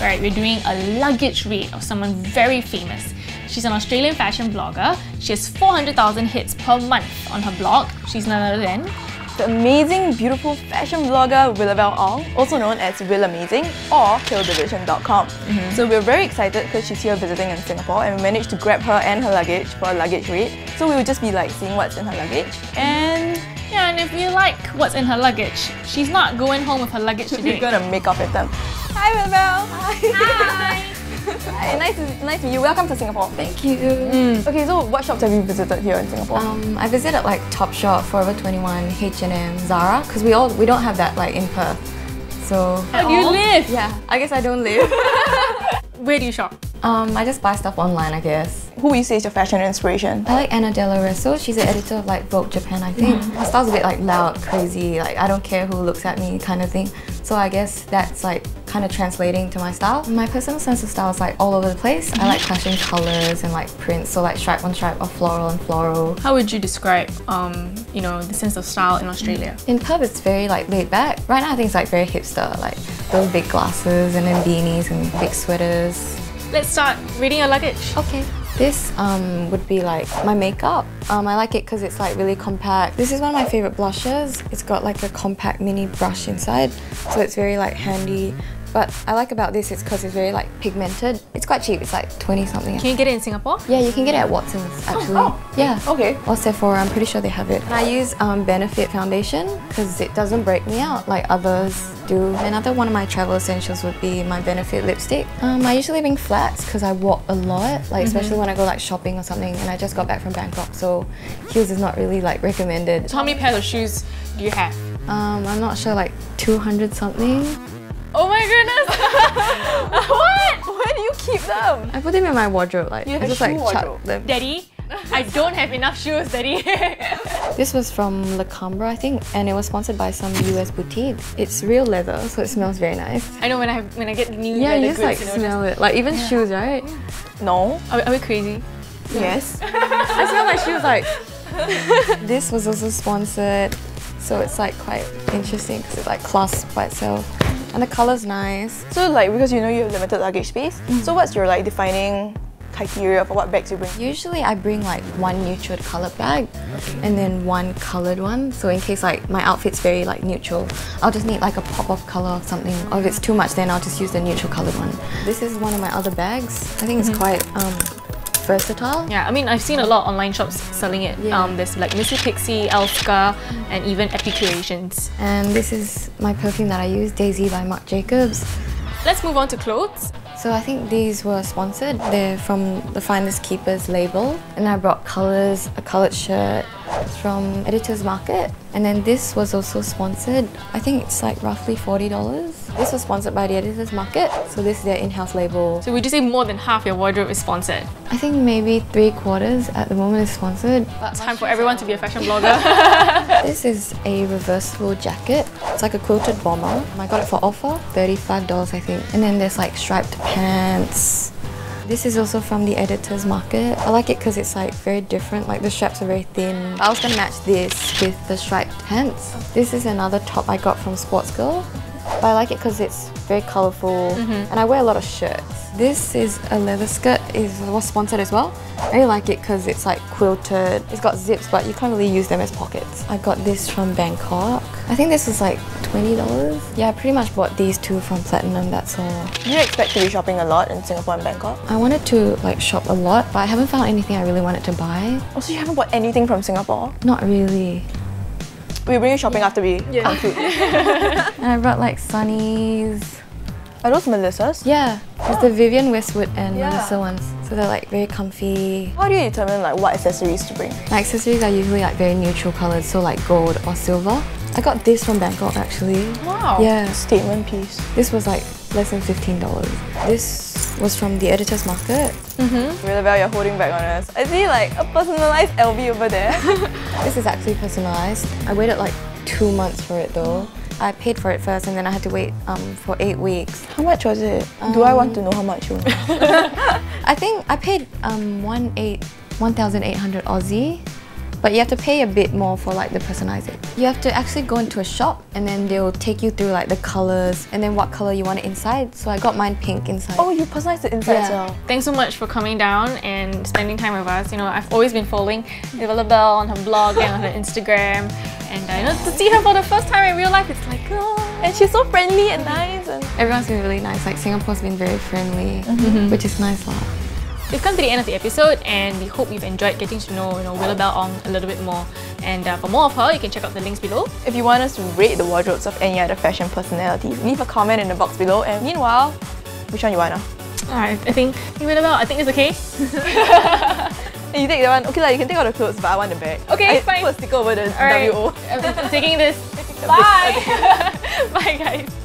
right, we're doing a luggage read of someone very famous. She's an Australian fashion blogger. She has 400,000 hits per month on her blog. She's none other than the amazing, beautiful fashion blogger Willabelle Ong, also known as Will Amazing or killdivision.com. So we're very excited because she's here visiting in Singapore, and we managed to grab her and her luggage for a luggage raid. So we would just be like seeing what's in her luggage. And yeah, and if you like what's in her luggage, she's not going home with her luggage today. She's gonna make off with them. Hi Willabelle! Hi! Hi, nice to meet you. Welcome to Singapore. Thank you. Okay, so what shops have you visited here in Singapore? I visited like Topshop, Forever 21, H&M, Zara, because we don't have that like in Perth. So how do you live? Yeah, I guess I don't live. Where do you shop? I just buy stuff online, I guess. Who would you say is your fashion inspiration? I like Anna Dello Russo. She's the editor of like Vogue Japan, I think. Her style's a bit like loud, crazy, like I don't care who looks at me kind of thing. So I guess that's like kind of translating to my style. My personal sense of style is like all over the place. I like clashing colours and like prints, so like stripe on stripe or floral on floral. How would you describe, you know, the sense of style in Australia? In Perth, it's very like laid back. Right now, I think it's like very hipster, like those big glasses and then beanies and big sweaters. Let's start reading your luggage. Okay. This would be like my makeup. I like it because it's like really compact. This is one of my favourite blushes. It's got like a compact mini brush inside, so it's very like handy. But I like about this is because it's very like pigmented. It's quite cheap. It's like 20 something. Can you get it in Singapore? Yeah, you can get it at Watson's actually. Yeah. Okay. Or Sephora. I'm pretty sure they have it. And I use Benefit foundation because it doesn't break me out like others do. Another one of my travel essentials would be my Benefit lipstick. I usually bring flats because I walk a lot, like especially when I go like shopping or something. And I just got back from Bangkok, so heels is not really like recommended. So how many pairs of shoes do you have? I'm not sure, like 200 something. Oh my goodness! What? Where do you keep them? I put them in my wardrobe, like I just like chuck them. Daddy, I don't have enough shoes, Daddy. This was from La Cumbra, I think, and it was sponsored by some US boutique. It's real leather, so it smells very nice. I know when I get new leather goods, you just smell it, like even shoes, right? No. Are we crazy? Yes. I smell my shoes like. This was also sponsored, so it's like quite interesting because it's like class by itself. And the colour's nice. So like, because you know you have limited luggage space, so what's your like defining criteria for what bags you bring? Usually I bring like one neutral coloured bag and then one coloured one. So in case like my outfit's very like neutral, I'll just need like a pop of colour or something. Or if it's too much, then I'll just use the neutral coloured one. This is one of my other bags. I think it's quite versatile. Yeah, I mean, I've seen a lot of online shops selling it. There's like Missy Pixie, Elska, and even Epicurations. And this is my perfume that I use, Daisy by Marc Jacobs. Let's move on to clothes. So I think these were sponsored. They're from the Finest Keepers label. And I brought colours, a coloured shirt from Editor's Market. And then this was also sponsored. I think it's like roughly $40. This was sponsored by The Editor's Market. So this is their in-house label. So would you say more than half your wardrobe is sponsored? I think maybe 3/4 at the moment is sponsored. It's time for everyone to be a fashion blogger. This is a reversible jacket. It's like a quilted bomber. I got it for offer, $35 I think. And then there's like striped pants. This is also from The Editor's Market. I like it because it's like very different, like the straps are very thin. I was gonna match this with the striped pants. This is another top I got from Sportsgirl. But I like it because it's very colourful and I wear a lot of shirts. This is a leather skirt, it was sponsored as well. I really like it because it's like quilted. It's got zips but you can't really use them as pockets. I got this from Bangkok. I think this was like $20. Yeah, I pretty much bought these two from Platinum, that's all. Do you expect to be shopping a lot in Singapore and Bangkok? I wanted to like shop a lot but I haven't found anything I really wanted to buy. Oh, so you haven't bought anything from Singapore? Not really. We bring you shopping after we come through. And I brought like sunnies. Are those Melissa's? Yeah, it's the Vivienne Westwood and Melissa ones. So they're like very comfy. How do you determine like what accessories to bring? My accessories are usually like very neutral colours, so like gold or silver. I got this from Bangkok actually. Wow! Yeah. Statement piece. This was like less than $15. This was from The Editor's Market. Willabelle, you're holding back on us. I see like a personalised LV over there. This is actually personalised. I waited like 2 months for it though. I paid for it first and then I had to wait for 8 weeks. How much was it? Do I want to know how much you want? I think I paid 1,800 Aussie. but you have to pay a bit more for like the personalizing. You have to actually go into a shop and then they'll take you through like the colors and then what color you want it inside. So I got mine pink inside. Oh, you personalized the inside as well. Thanks so much for coming down and spending time with us. You know, I've always been following Willabelle on her blog and on her Instagram, and I know to see her for the first time in real life, it's like, oh. And she's so friendly and nice. And everyone's been really nice. Like Singapore's been very friendly, which is nice lah. We've come to the end of the episode and we hope you've enjoyed getting to know, Willabelle Ong a little bit more. And for more of her, you can check out the links below. If you want us to rate the wardrobes of any other fashion personality, leave a comment in the box below. And meanwhile, which one you want? Alright, I think Willabelle, I think it's okay. You take that one. Okay, you can take all the clothes, but I want the bag. Okay, fine. Put a sticker over the WO. I'm taking this. Bye! Bye guys!